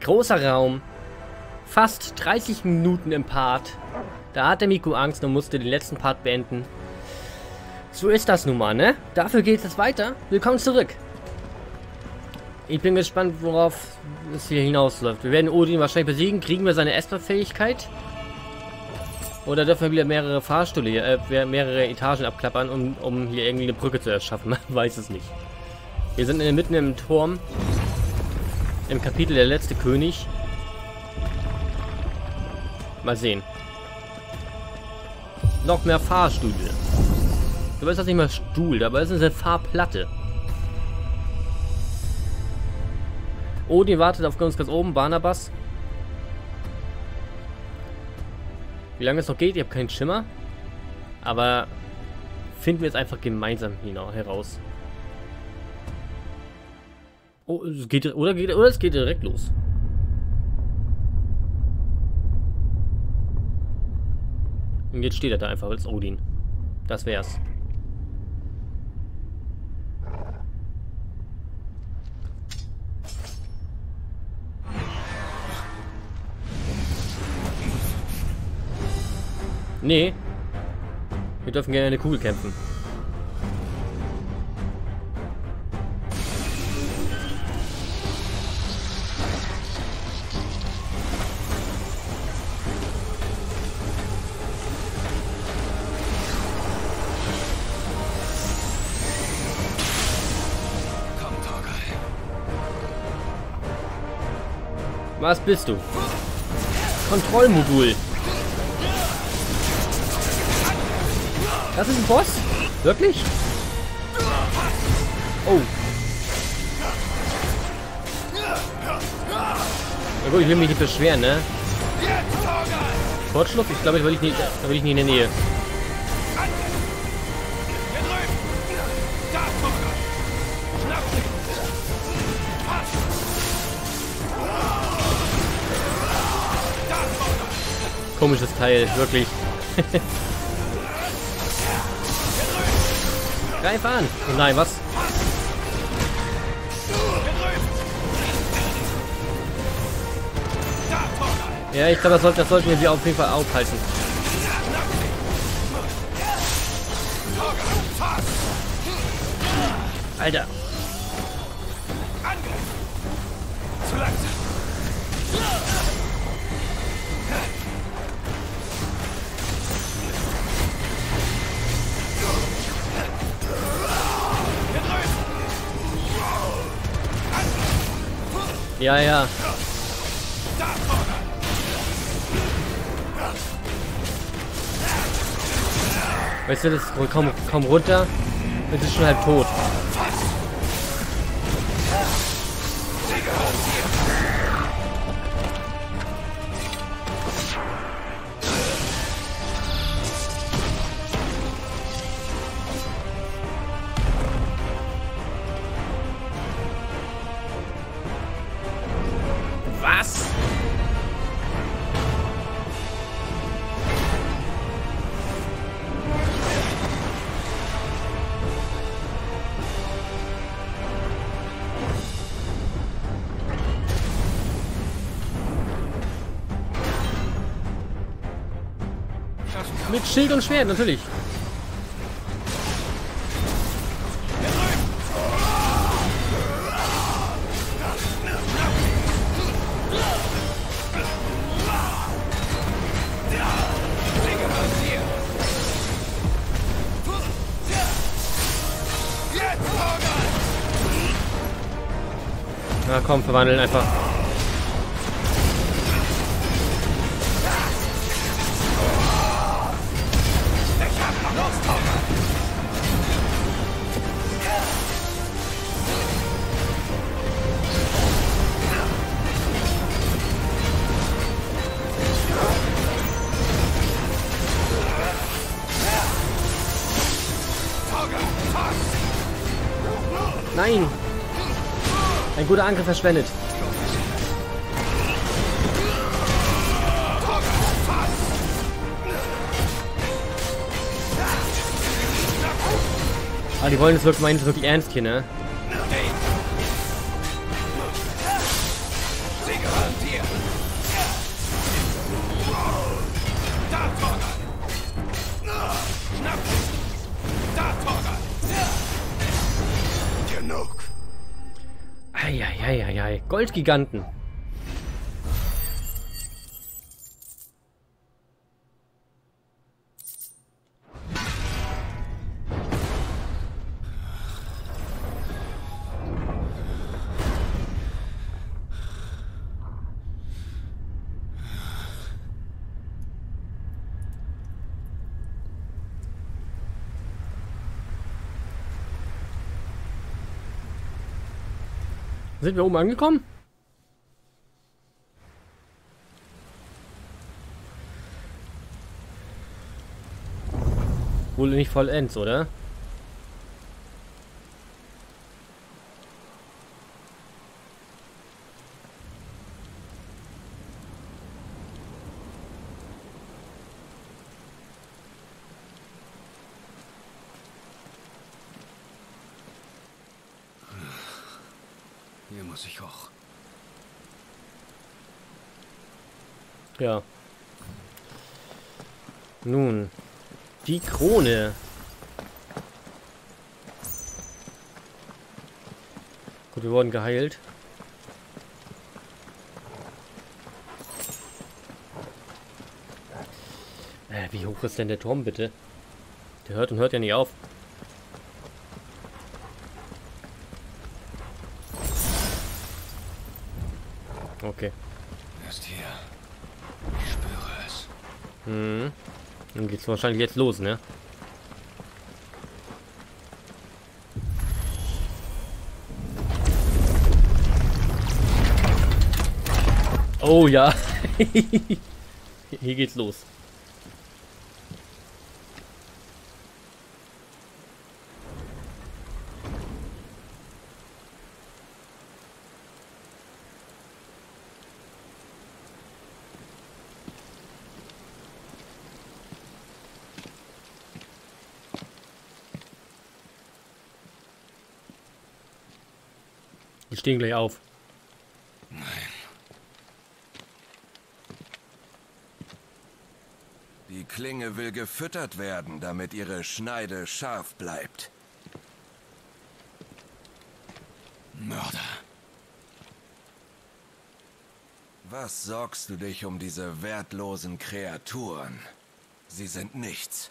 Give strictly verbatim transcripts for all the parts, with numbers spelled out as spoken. Großer Raum. Fast dreißig Minuten im Part. Da hatte Miku Angst und musste den letzten Part beenden. So ist das nun mal, ne? Dafür geht es weiter. Willkommen zurück. Ich bin gespannt, worauf es hier hinausläuft. Wir werden Odin wahrscheinlich besiegen. Kriegen wir seine Esper-Fähigkeit? Oder dürfen wir wieder mehrere Fahrstühle, äh, mehrere Etagen abklappern, um, um hier irgendwie eine Brücke zu erschaffen? Man weiß es nicht. Wir sind mitten im Turm. Im Kapitel der letzte König. Mal sehen. Noch mehr Fahrstühle. Du weißt das nicht mal Stuhl, aber es ist eine Fahrplatte. Odin wartet auf uns ganz oben, Barnabas. Wie lange es noch geht, ich habe keinen Schimmer. Aber finden wir es einfach gemeinsam heraus. Oh, es geht, oder, geht, oder es geht direkt los. Und jetzt steht er da einfach als Odin. Das wär's. Nee. Wir dürfen gerne eine Kugel kämpfen. Was bist du? Kontrollmodul. Das ist ein Boss? Wirklich? Oh. Na gut, ich will mich nicht beschweren, ne? Kurzschluss? Ich glaube, da will ich nicht in der Nähe. Komisches Teil, wirklich. Greif an! Oh nein, was? Ja, ich glaube, das, sollte, das sollten wir sie auf jeden Fall aufhalten. Alter! Ja, ja. Weißt du, das komm, komm runter. Das ist schon halb tot. Mit Schild und Schwert, natürlich. Na komm, verwandeln einfach. Nein! Ein guter Angriff verschwendet. Ah, die wollen es wirklich, meinen es wirklich ernst hier, ne? Hey. Eieiei. Goldgiganten. Sind wir oben angekommen? Wohl nicht vollends, oder? Hier muss ich hoch. Ja. Nun. Die Krone. Gut, wir wurden geheilt. Äh, wie hoch ist denn der Turm, bitte? Der hört und hört ja nicht auf. Okay. Er ist hier. Ich spüre es. Hm. Dann geht's wahrscheinlich jetzt los, ne? Oh ja. Hier geht's los. Die stehen gleich auf. Nein. Die Klinge will gefüttert werden, damit ihre Schneide scharf bleibt. Mörder. Was sorgst du dich um diese wertlosen Kreaturen? Sie sind nichts.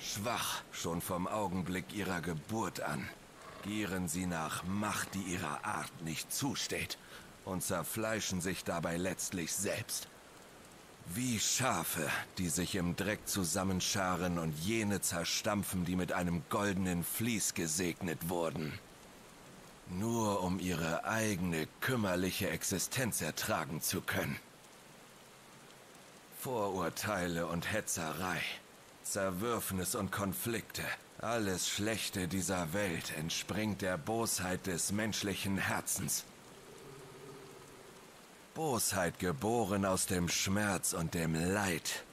Schwach schon vom Augenblick ihrer Geburt an. Gieren sie nach Macht, die ihrer Art nicht zusteht, und zerfleischen sich dabei letztlich selbst. Wie Schafe, die sich im Dreck zusammenscharen und jene zerstampfen, die mit einem goldenen Vlies gesegnet wurden. Nur um ihre eigene kümmerliche Existenz ertragen zu können. Vorurteile und Hetzerei, Zerwürfnis und Konflikte. Alles Schlechte dieser Welt entspringt der Bosheit des menschlichen Herzens. Bosheit geboren aus dem Schmerz und dem Leid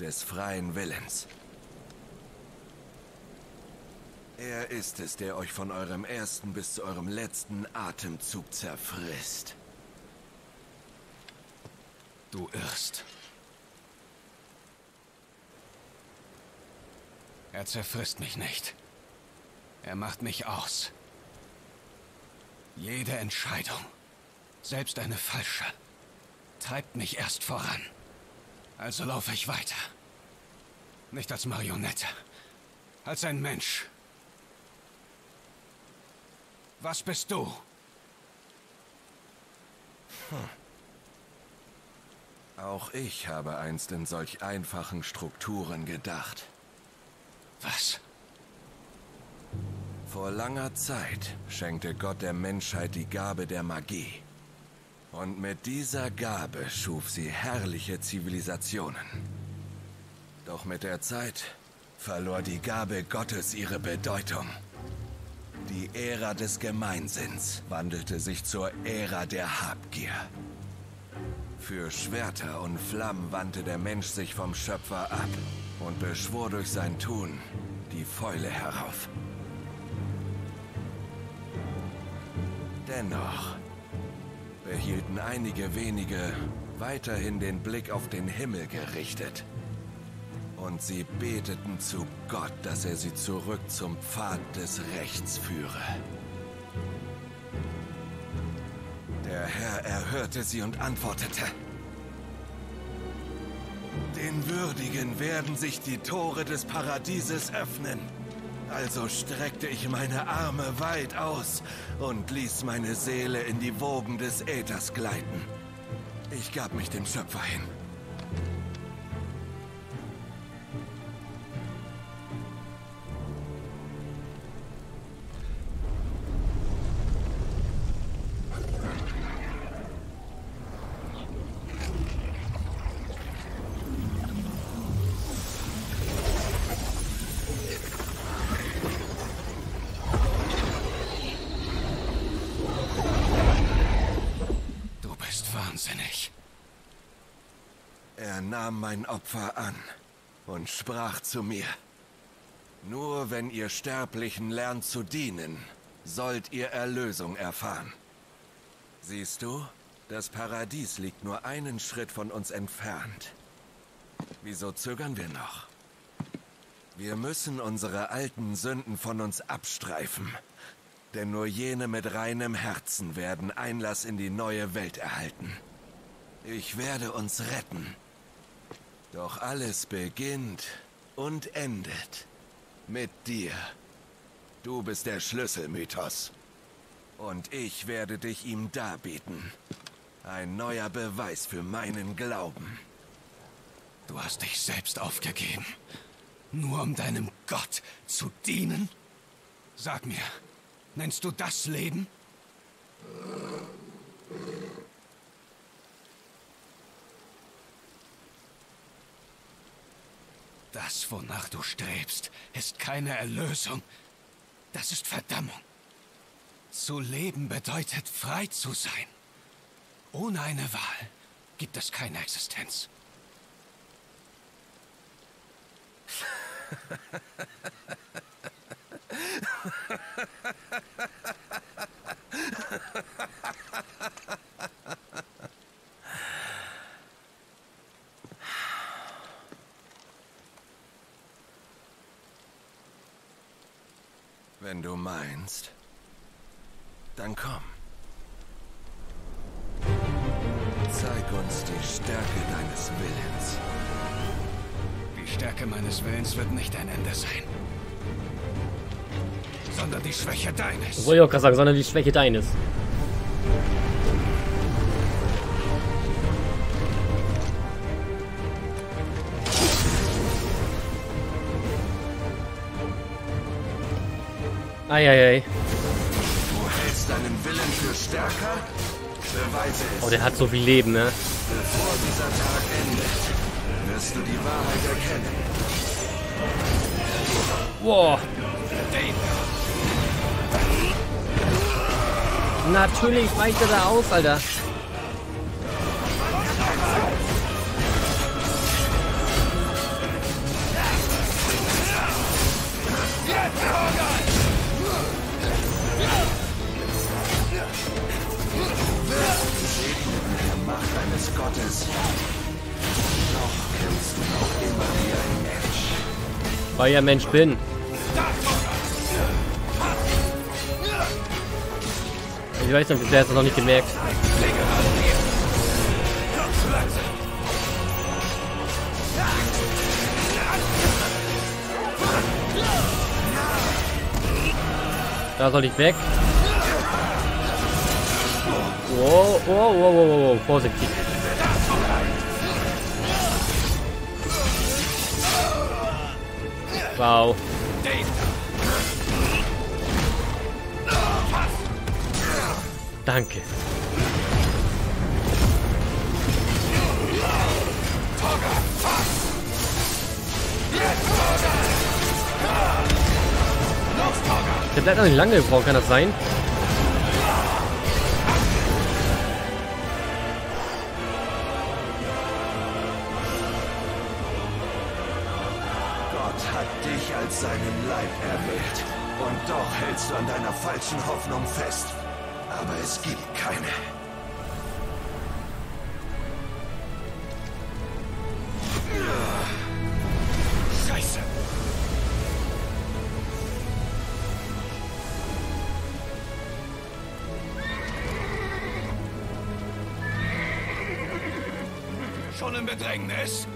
des freien Willens. Er ist es, der euch von eurem ersten bis zu eurem letzten Atemzug zerfrisst. Du irrst. Er zerfrisst mich nicht. Er macht mich aus. Jede Entscheidung, selbst eine falsche, treibt mich erst voran. Also laufe ich weiter. Nicht als Marionette, als ein Mensch. Was bist du? Hm. Auch ich habe einst in solch einfachen Strukturen gedacht. Was? Vor langer Zeit schenkte Gott der Menschheit die Gabe der Magie. Und mit dieser Gabe schuf sie herrliche Zivilisationen. Doch mit der Zeit verlor die Gabe Gottes ihre Bedeutung. Die Ära des Gemeinsinns wandelte sich zur Ära der Habgier. Für Schwerter und Flammen wandte der Mensch sich vom Schöpfer ab. Und beschwor durch sein Tun die Fäule herauf. Dennoch behielten einige wenige weiterhin den Blick auf den Himmel gerichtet. Und sie beteten zu Gott, dass er sie zurück zum Pfad des Rechts führe. Der Herr erhörte sie und antwortete: Den Würdigen werden sich die Tore des Paradieses öffnen. Also streckte ich meine Arme weit aus und ließ meine Seele in die Wogen des Äthers gleiten. Ich gab mich dem Schöpfer hin. Er nahm mein Opfer an und sprach zu mir: Nur wenn ihr Sterblichen lernt zu dienen, sollt ihr Erlösung erfahren. Siehst du, das Paradies liegt nur einen Schritt von uns entfernt. Wieso zögern wir noch? Wir müssen unsere alten Sünden von uns abstreifen, denn nur jene mit reinem Herzen werden Einlass in die neue Welt erhalten. Ich werde uns retten. Doch alles beginnt und endet mit dir. Du bist der Schlüssel, Mythos. Und ich werde dich ihm darbieten. Ein neuer Beweis für meinen Glauben. Du hast dich selbst aufgegeben, nur um deinem Gott zu dienen? Sag mir, nennst du das Leben? Das, wonach du strebst, ist keine Erlösung. Das ist Verdammung. Zu leben bedeutet, frei zu sein. Ohne eine Wahl gibt es keine Existenz. Wenn du meinst, dann komm. Zeig uns die Stärke deines Willens. Die Stärke meines Willens wird nicht ein Ende sein, sondern die Schwäche deines. Das wollte ich auch gerade sagen, sondern die Schwäche deines. Eieiei. Du hältst deinen Willen für stärker? Beweise es. Oh, der hat so viel Leben, ne? Bevor dieser Tag endet, wirst du die Wahrheit erkennen. Wow. Natürlich weicht er da aus, Alter. Gottes. Noch kämpfst du auch immer wie ein Mensch. Weil ich ein Mensch bin. Ich weiß nicht, der hat es noch nicht gemerkt. Da soll ich weg. Wow, wow, wow, wow, wow, vorsichtig. Wow. Danke. Der bleibt noch nicht lange gebraucht, kann das sein? Seinen Leib erwählt. Und doch hältst du an deiner falschen Hoffnung fest. Aber es gibt keine. Scheiße. schon im Bedrängnis?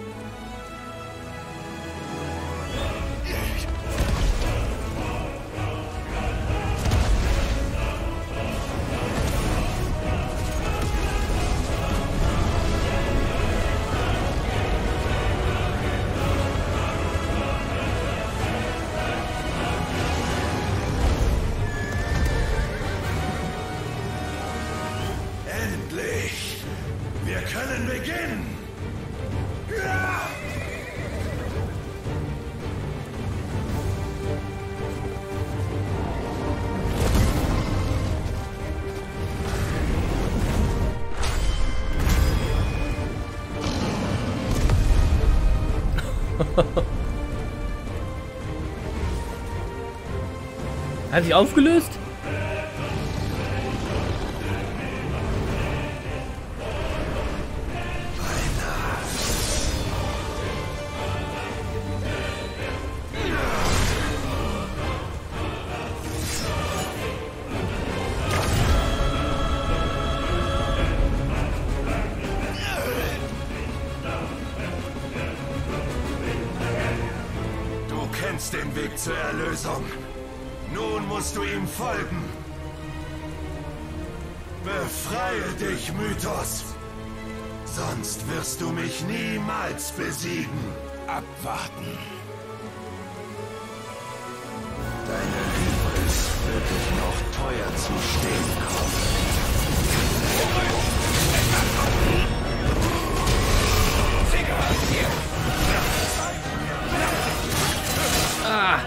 Hat sich aufgelöst? Du kennst den Weg zur Erlösung. Nun musst du ihm folgen. Befreie dich, Mythos. Sonst wirst du mich niemals besiegen. Abwarten. Deine Hybris wird dich noch teuer zu stehen kommen. Ah!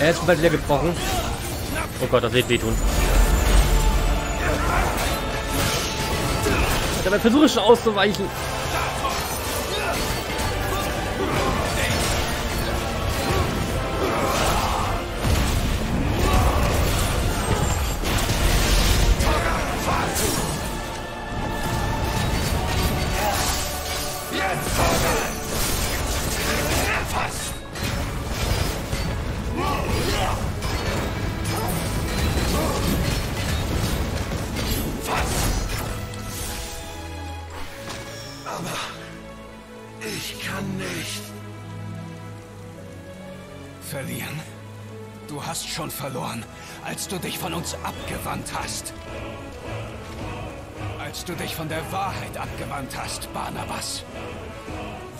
Er ist bald leer gebrochen. Oh Gott, das wird wehtun. Dabei versuche ich schon auszuweichen. Verlieren? Du hast schon verloren, als du dich von uns abgewandt hast. Als du dich von der Wahrheit abgewandt hast, Barnabas.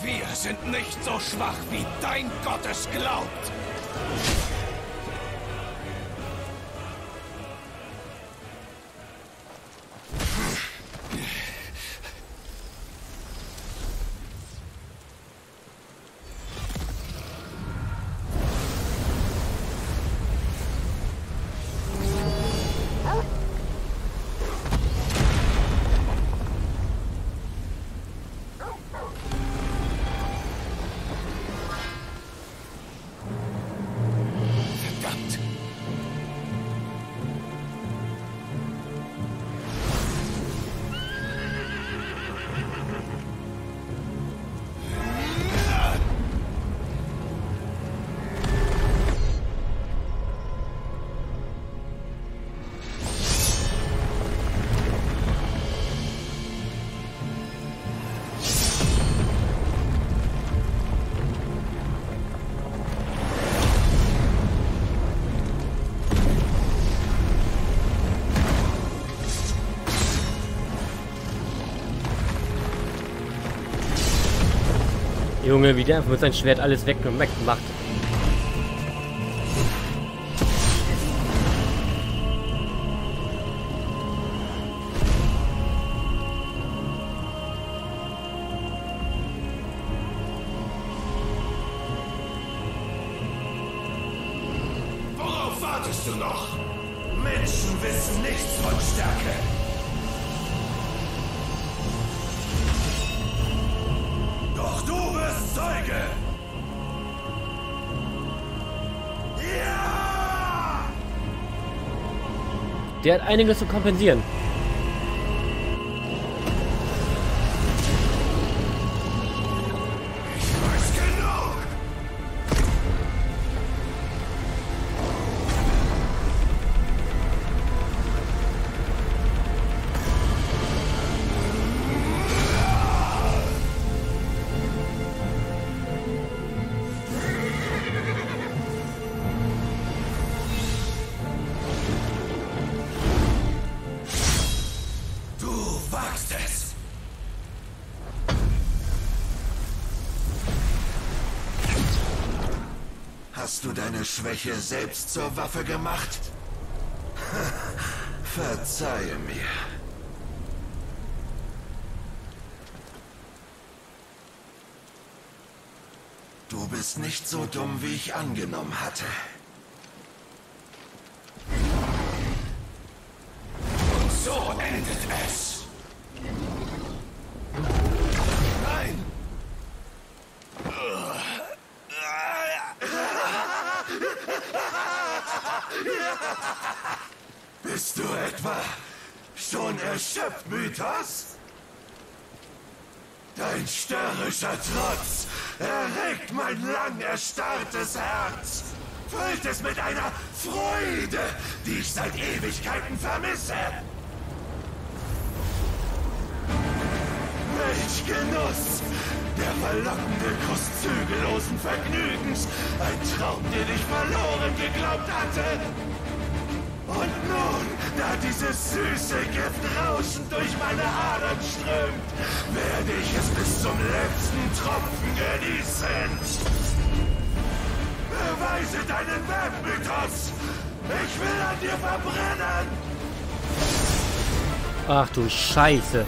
Wir sind nicht so schwach, wie dein Gott es glaubt. Junge, wie der einfach mit seinem Schwert alles weggemacht macht. Worauf wartest du noch? Menschen wissen nichts von Stärke. Der hat einiges zu kompensieren. du deine Schwäche selbst zur Waffe gemacht? Verzeihe mir. Du bist nicht so dumm, wie ich angenommen hatte. Und so endet es. Nein! Bist du etwa schon erschöpft, Mythos? Dein störrischer Trotz erregt mein lang erstarrtes Herz. Füllt es mit einer Freude, die ich seit Ewigkeiten vermisse. Welch Genuss der verlockende Kuss zügellosen Vergnügens, ein Traum, den ich verloren geglaubt hatte. Und nun, da dieses süße Gift rauschend durch meine Adern strömt, werde ich es bis zum letzten Tropfen genießen. Beweise deinen Wert, Mythos! Ich will an dir verbrennen! Ach du Scheiße!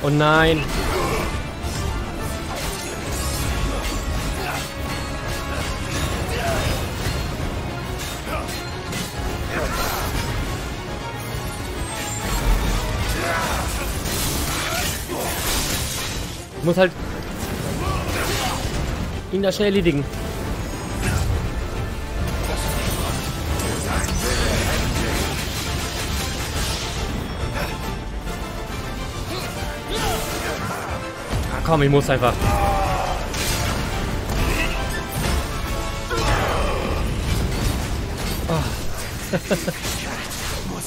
Oh nein! Ich muss halt ihn da schnell erledigen. Komm, ich muss einfach. Oh. Muss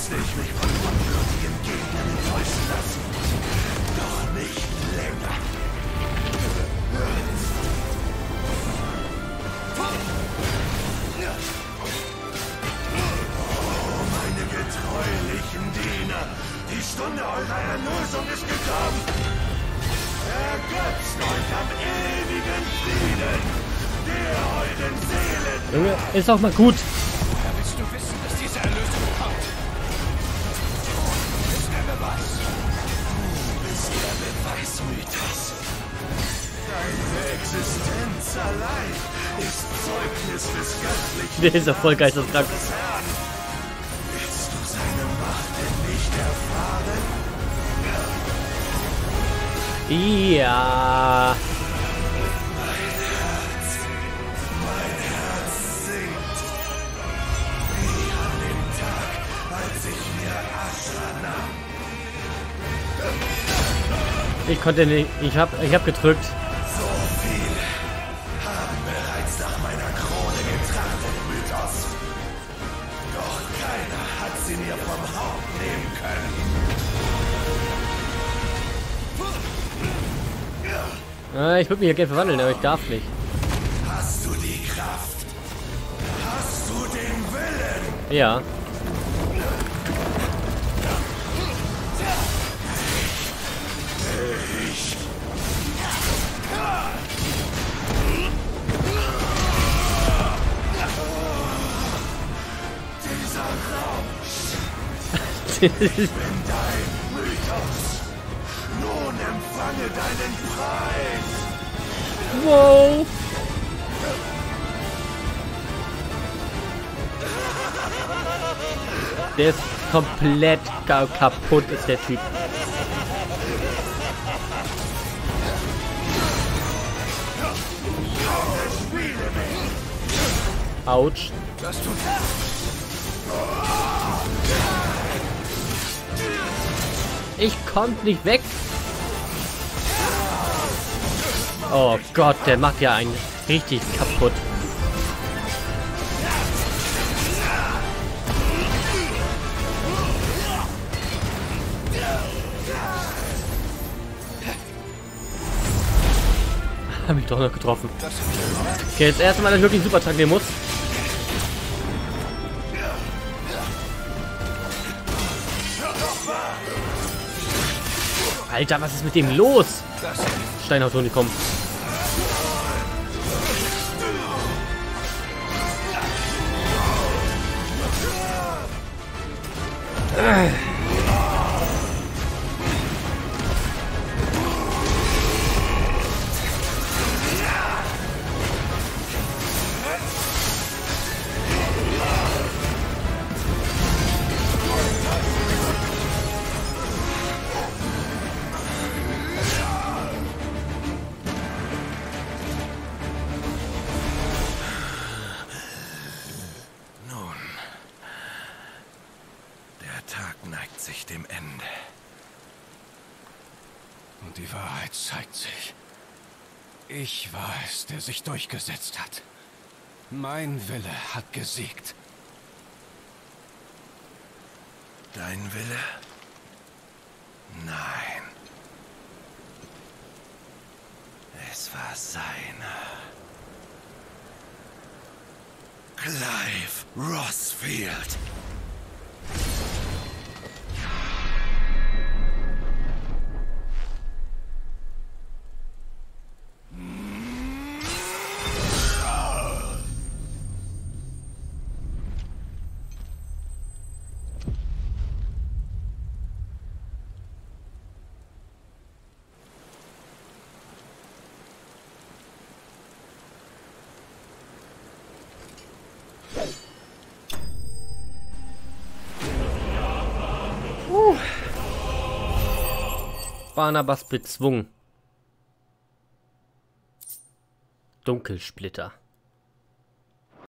ich mich von unwürdigen Gegnern enttäuschen lassen. Doch nicht länger. Oh, meine getreulichen Diener. Die Stunde eurer Erlösung ist gekommen. Ergötzt euch am ewigen Frieden, der euren Seelen. Junge, ist doch mal gut. Woher willst du wissen, dass diese Erlösung kommt? Du bist der Beweis. Du bist der Beweis, Mythos. Deine Existenz allein ist Zeugnis des göttlichen. Der ist doch voll geisteskrank. Willst du seine Macht denn nicht erfahren? Ja. Mein Herz, mein Herz singt. Wie an dem Tag, als ich mir Asche nahm. Ich konnte nicht, ich hab, ich hab gedrückt. So viele haben bereits nach meiner Krone getrachtet, Mythos. Doch keiner hat sie mir vom Haupt nehmen können. Ich würde mich ja gerne verwandeln, aber ich darf nicht. Hast du die Kraft? Hast du den Willen? Ja. Ich. Dieser Rausch. Ich bin dein Mythos. Nun empfange deinen Preis! Wow! Der ist komplett kaputt, ist der Typ. Autsch. Das tut Ich komm nicht weg. Oh Gott, der macht ja einen richtig kaputt. Hab ich doch noch getroffen. Okay, jetzt erstmal, dass ich wirklich einen Supertrank nehmen muss. Alter, was ist mit dem los? Steinhautoni, komm. Ich war es, der sich durchgesetzt hat. Mein Wille hat gesiegt. Dein Wille? Nein. Es war seiner. Clive Rosfield. Barnabas bezwungen. Dunkelsplitter.